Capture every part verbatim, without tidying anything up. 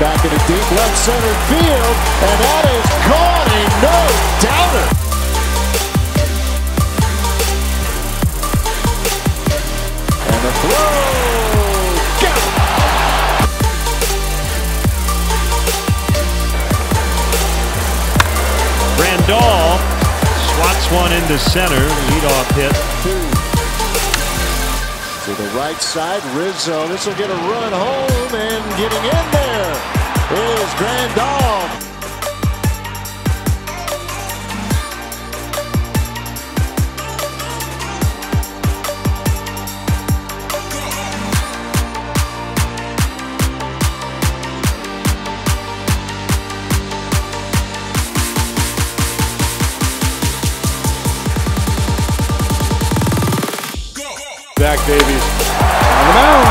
back into deep left center field, and that is gone, a no-doubter. And the throw, got it. Brandoel swats one into center, leadoff hit. To the right side, Rizzo. This will get a run home, and getting in there is Grandal. Zach Davies on the mound.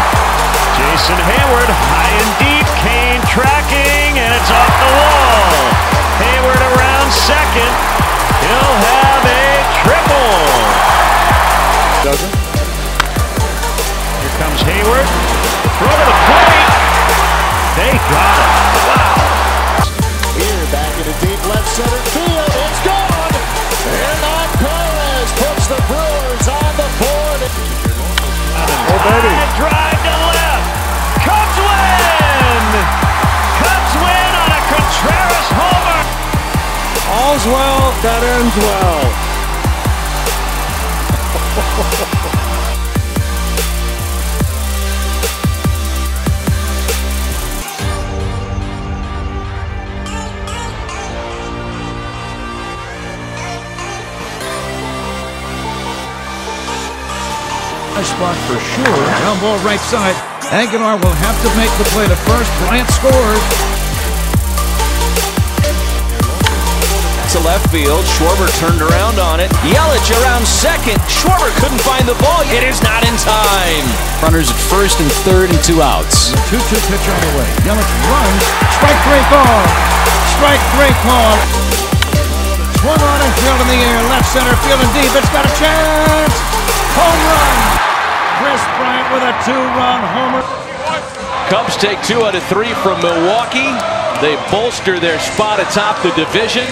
Jason Hayward high and deep. Kane tracking, and it's off the wall. Hayward around second. He'll have a triple. Doesn't. Here comes Hayward. Throw to the plate. They got it. Wow. Here back into deep left center field. It's gone. And on Perez puts the Brewers on the board. Oh, baby. And drive to left. Cubs win! Cubs win on a Contreras homer. All's well that ends well. Spot for sure. Ground ball right side. Aguilar will have to make the play to first. Bryant scores. To left field. Schwarber turned around on it. Yelich around second. Schwarber couldn't find the ball. It is not in time. Runners at first and third and two outs. two two pitch on the way. Yelich runs. Strike three ball. Strike three ball. One on and field in the air. Left center field and deep. It's got a chance. Home run. Kris Bryant with a two-run homer. Cubs take two out of three from Milwaukee. They bolster their spot atop the division.